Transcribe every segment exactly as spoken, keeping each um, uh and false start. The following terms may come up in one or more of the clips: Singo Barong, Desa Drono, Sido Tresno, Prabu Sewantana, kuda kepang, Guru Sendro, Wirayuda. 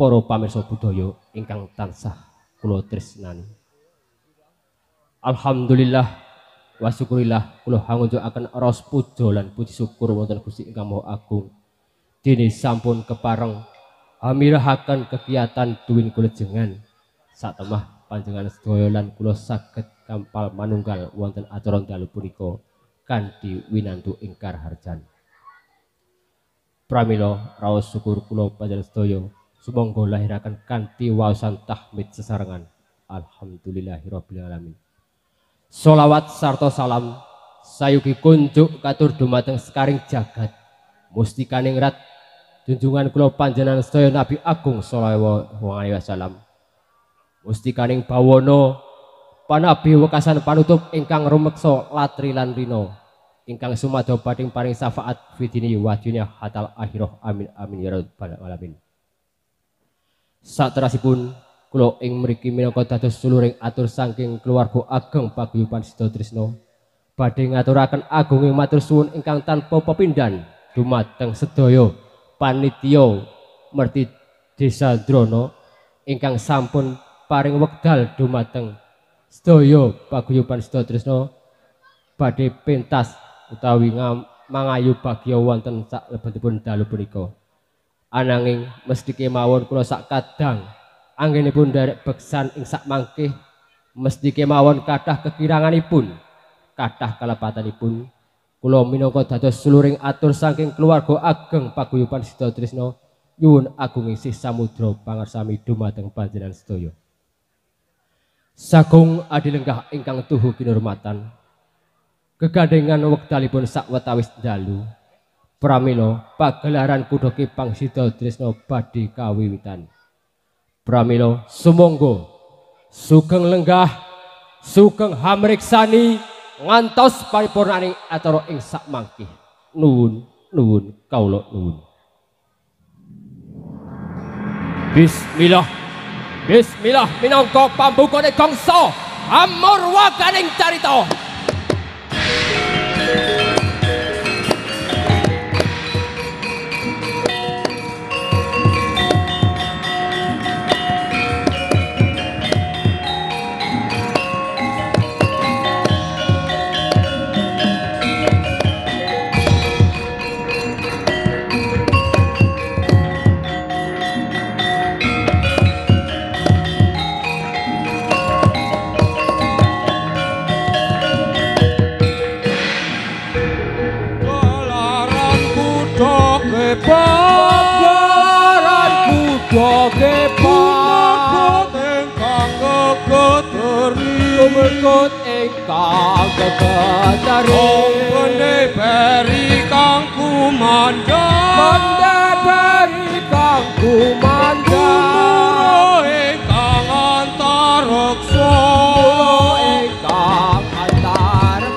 para pamirsa budaya ingkang tansah kula tresnani. Alhamdulillah wa syukurillah kula ngunjukaken raos puja lan puji syukur wonten Gusti ingkang Maha Agung. Dene sampun kepareng amirahaken kegiatan tuwin kulejengan satemah panjenengan sedaya lan kula saged kampal manunggal wonten acara dalu punika kanthi winantu ingkar harjan. Pramila raos syukur kula panjenengan sedaya sumangga lahiraken kanthi waosan tahmid sesarengan. Alhamdulillahirabbil alamin. Sholawat sarta salam sayugi kunjuk katur dumateng sekaring jagat mustikaning rat junjungan kula panjenengan sedaya Nabi Agung sallallahu alaihi wasallam. Mustikaning bawana panabi wekasan panutup ingkang rumeksa latri lan rina ingkang sumada pating paring syafaat fidini wajunya hatal akhirah. Amin amin ya rabbal alamin. Saterasipun kula ing mriki minangka dados suluring atur saking keluarga ageng paguyuban Sido Tresno badhe ngaturaken agunging matur suwun ingkang tanpa pepindhan dumateng sedaya panitia merti Desa Drono ingkang sampun paring wekdal dumateng sedaya paguyuban Sido Tresno badhe pentas utawi mangayu bagya wonten saklebetipun dalu punika. Ananging mesti kemawon kula sak kadang anggenipun nderek beksan ing sak mangke mesti kemawon kathah kekiranganipun kathah kalepatanipun kula minangka dados suluring atur saking keluarga ageng paguyuban Sido Tresno nyuwun agunging sih samudra pangarsami dumateng panjenengan sedaya. Sagung adilenggah ingkang tuhu kinurmatan gegandhengan wekdalipun sak wetawis dalu. Pramila pagelaran kuda kepang Sido Tresno badhe kawiwitan. Pramila sumangga sugeng lenggah sugeng hamriksani ngantos paripurnaning acara ing sak mangke. Nuwun nuwun kawula nuwun. Bismillah bismillah minangka pambukane gongso amurwaganing carita. Merkut engkang ketari omne beri kang kumandang omne beri kang kumandang engkang antar reksa engkang antar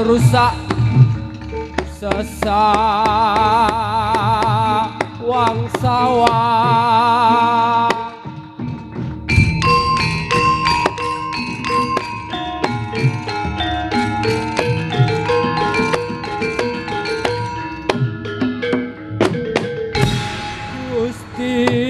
rusak sesak wang sawah Gusti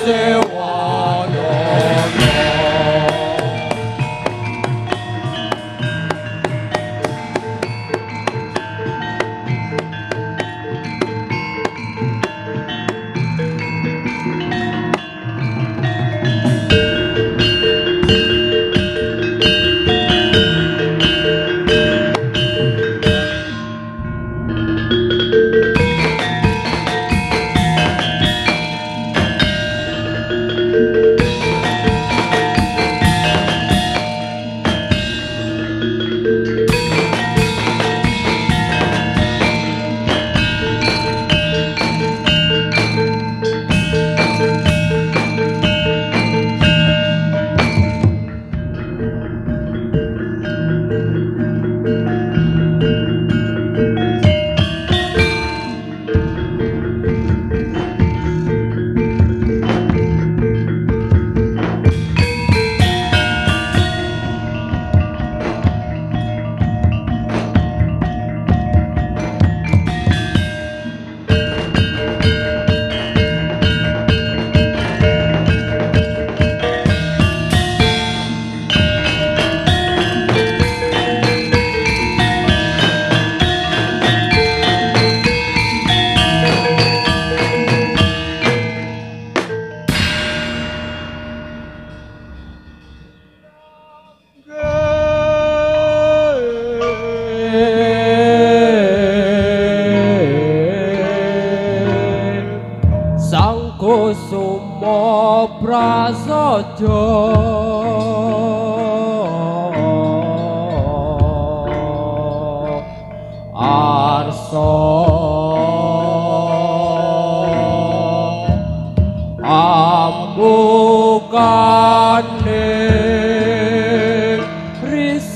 Say what? raja arsa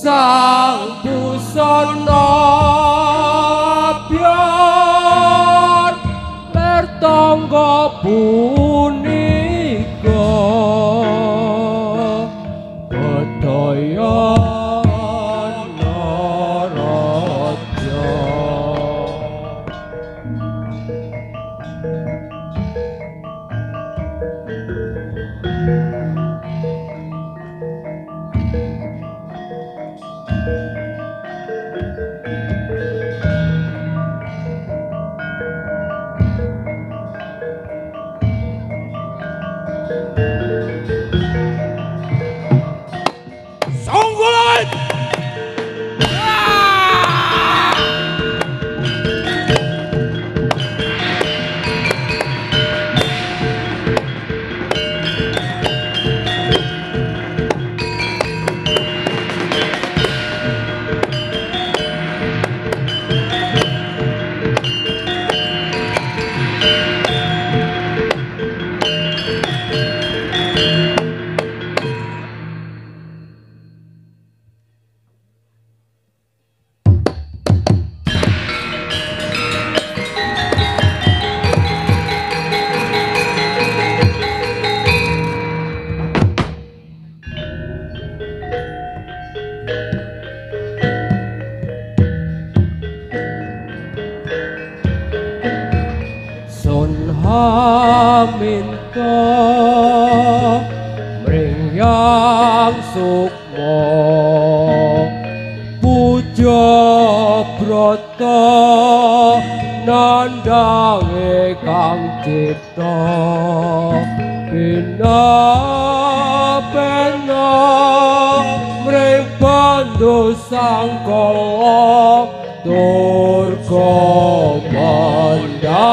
sang busana biar ler tangga punika bedaya naraja minta mriyang sukma puja brata nandange kang cipta bina bena mribandho sangkala durga mandha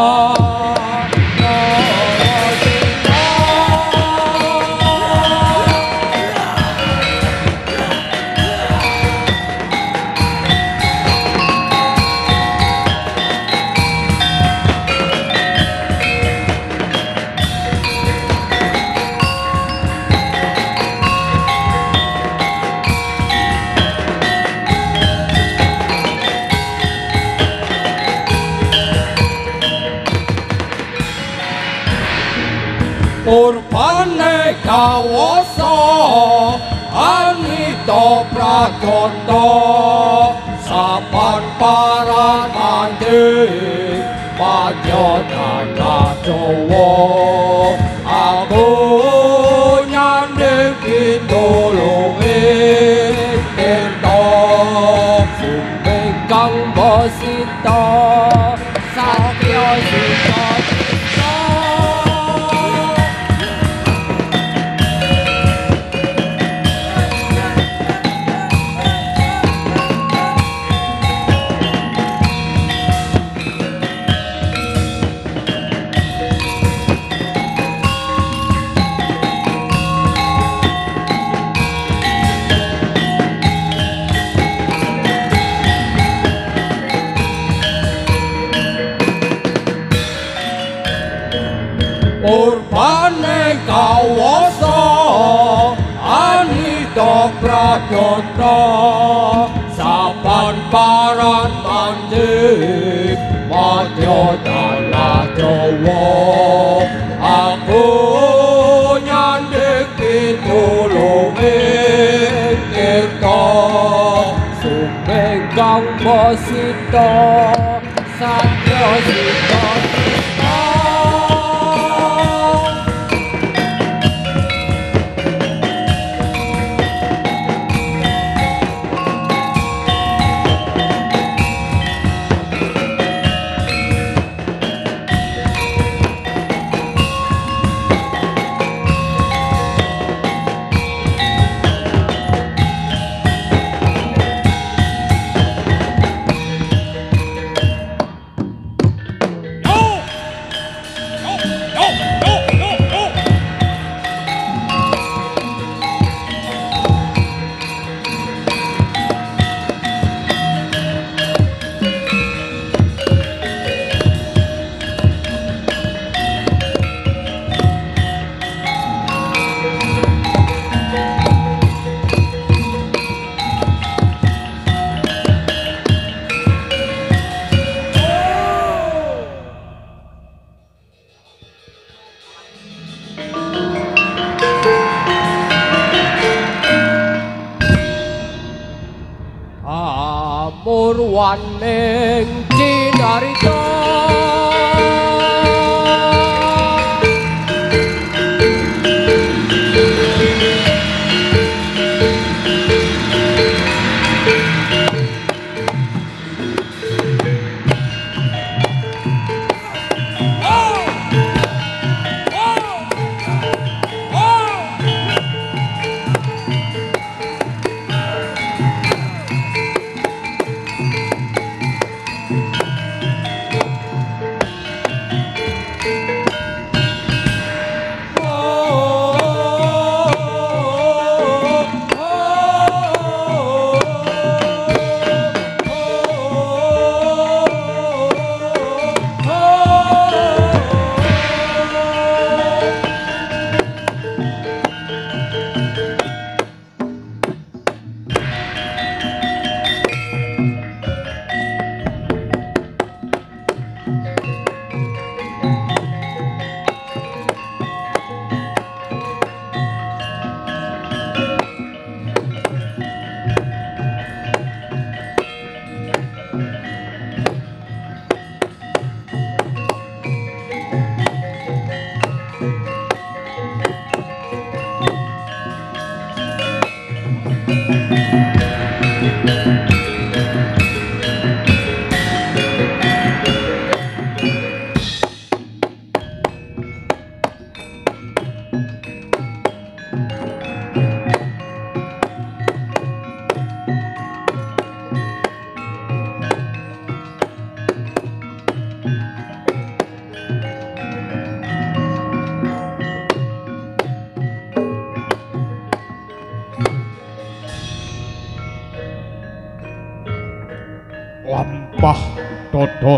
urbane kawasa anita prakata sapan paramante pajana jawa abunya dewi tulunge ento sumengkang basita satya sita urbane kawasa anita prakata sapan paran mandi madya tanah jawa aku nyandhik pitulunge tirta sumengkang basita satya sita awan ning Cinarita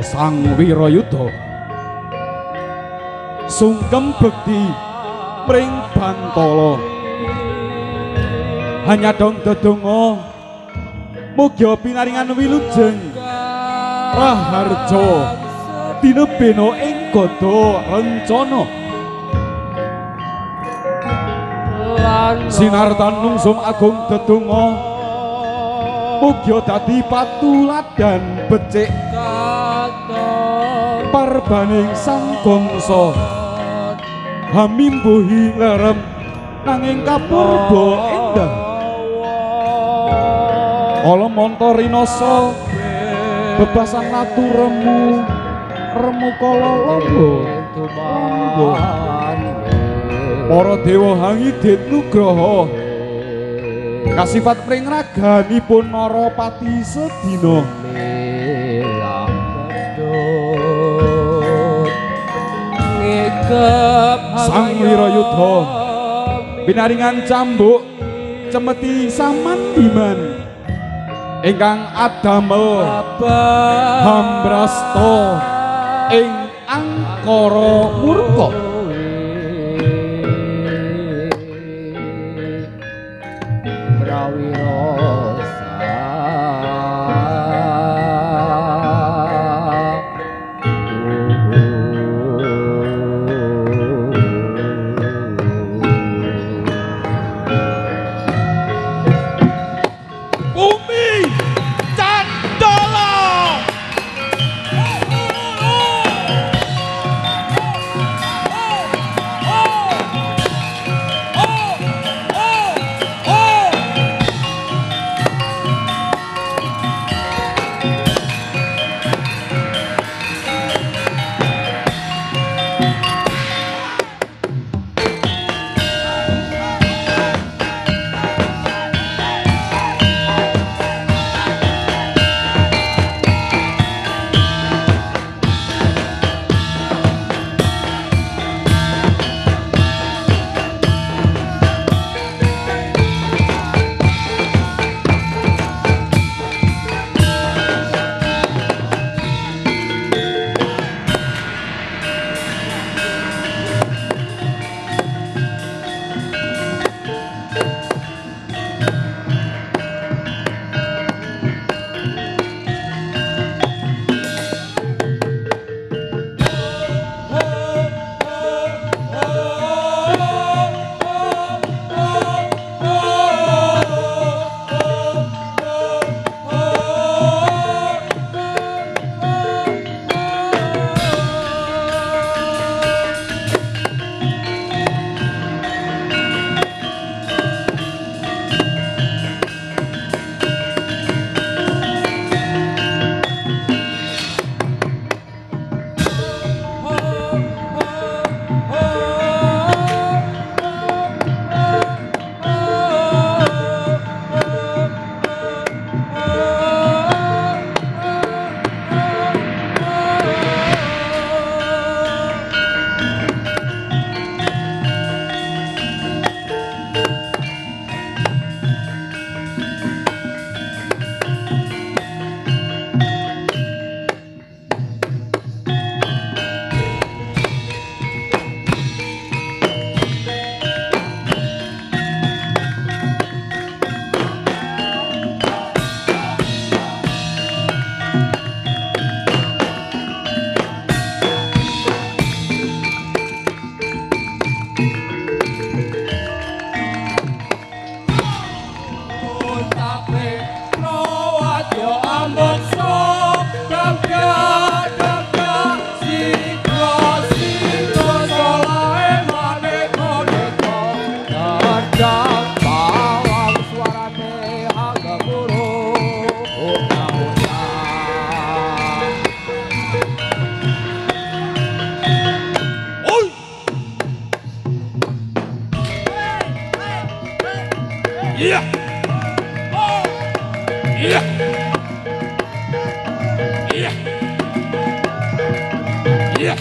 Sang Wirayuda sungkem bekti pring Bantala hanya dong dedonga muga pinaringan wilujeng raharja tinebena ing gada rencana sinartan nungsum agung dedonga muga dadi patuladan becik parbaning sang gongso hamimbuhi lerem nanging kapurba endah ala montor rinoso bebasan latu remu remu kala lombo para dewa hangidit nugraha kasifat pring raganipun Narapati sedina Sang Wirayuda pinaringan cambuk cemeti samandiman ingkang adamel hambrasta ing angkara murka ya.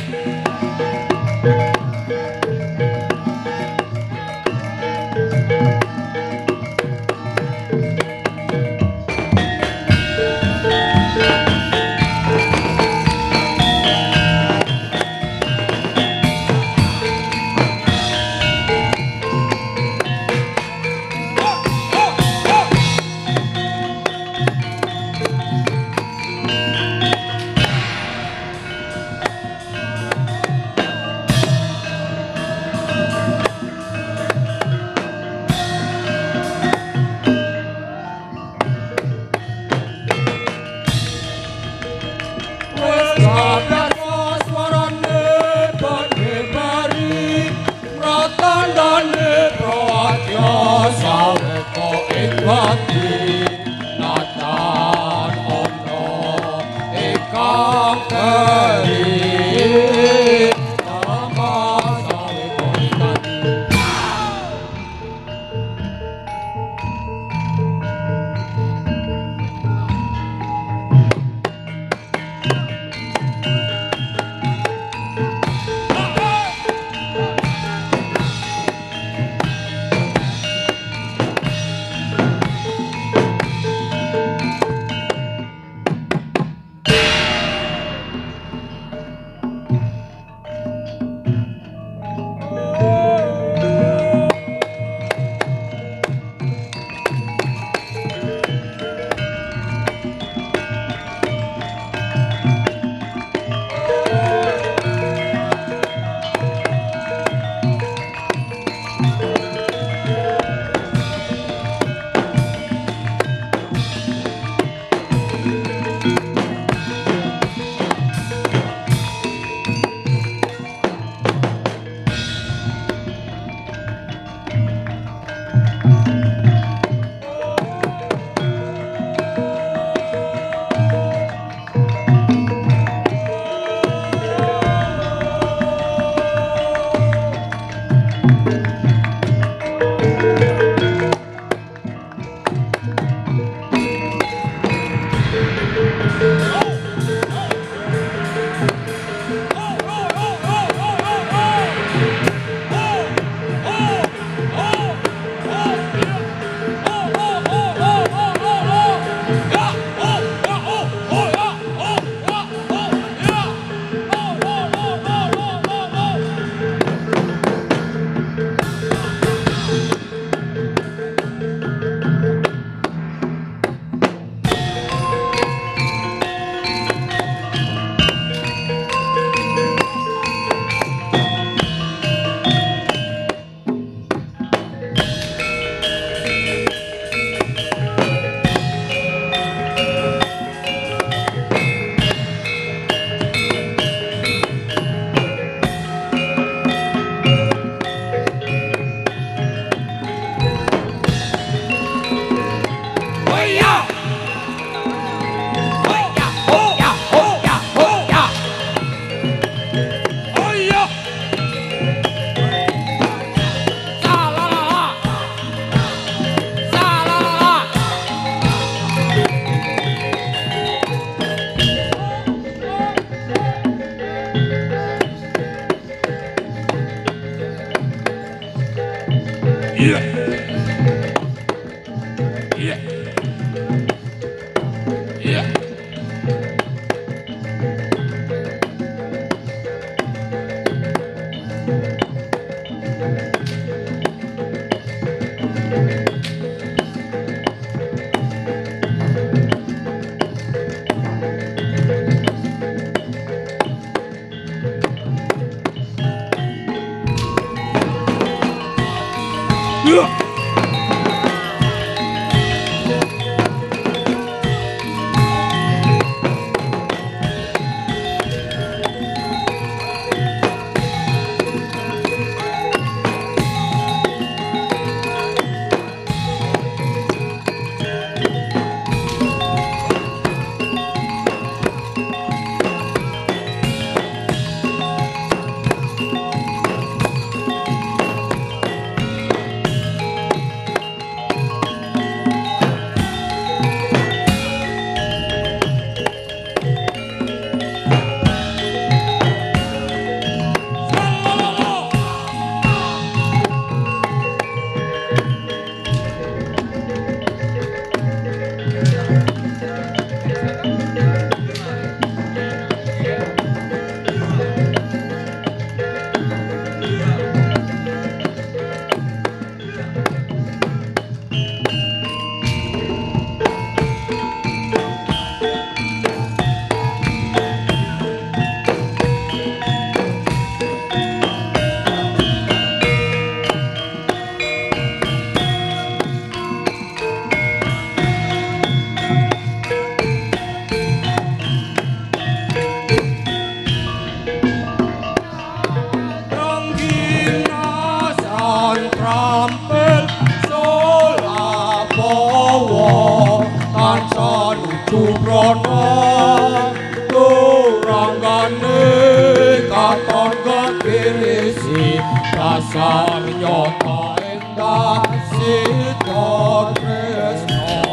Gusti dasar nyata endah Sido Tresno.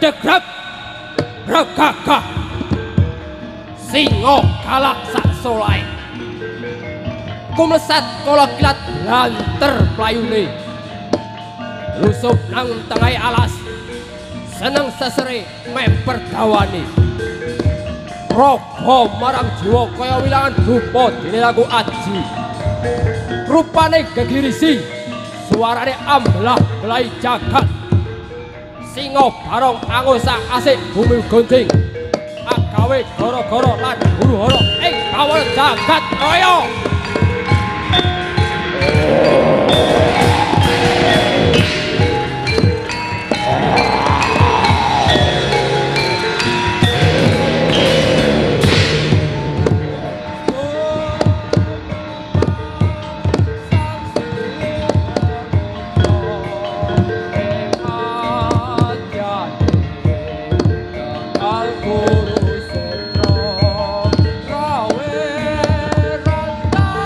Gedegrep, regagah, singo galak sak solai, kumlesat kala kilat lanter playune, rusup nang tengah alas, seneng sesere memper dawani, rogo marang jiwa kaya wilangan dupa dene lagu aji, rupane gegirisi, suarane amblah belai jagat. Singo Barong angosang asik bumi gunting agawe goro-goro lan huru-hara ing kawal jagat raya. Guru Sendro, rawe rata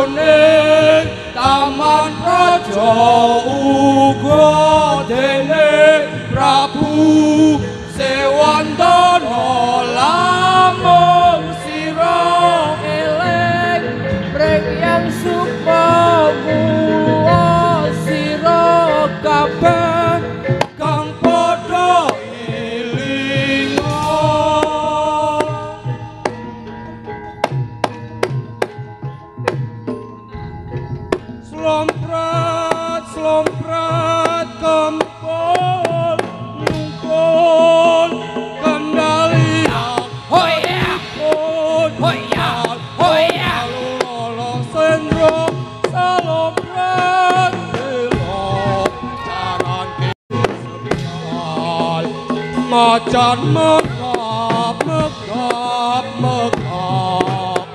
Jroning taman praja uga dene Prabu Sewantana lamun sira eling prengyan sukmamu sira kabeh. Macan megap, megap, megap,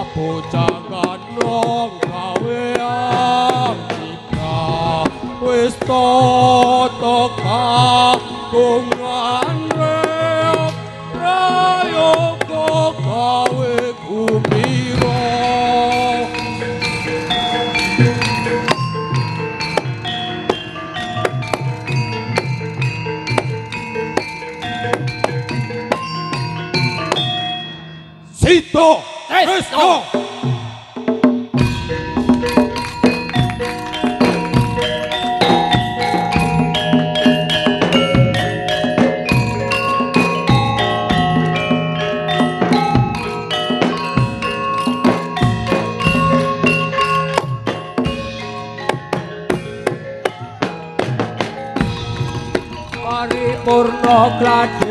apo jagat rong gawe amika, wis totok kagungan reok, prayoga gawe gembira. Sido Tresno paripurna klat